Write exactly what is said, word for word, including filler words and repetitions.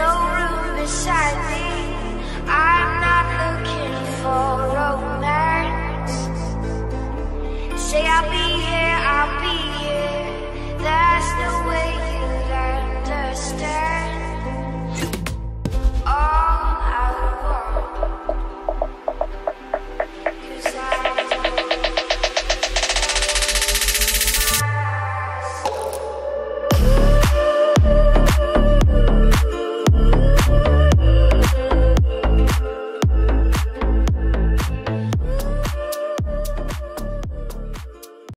no room beside me. I'm not looking for romance. Say I'll be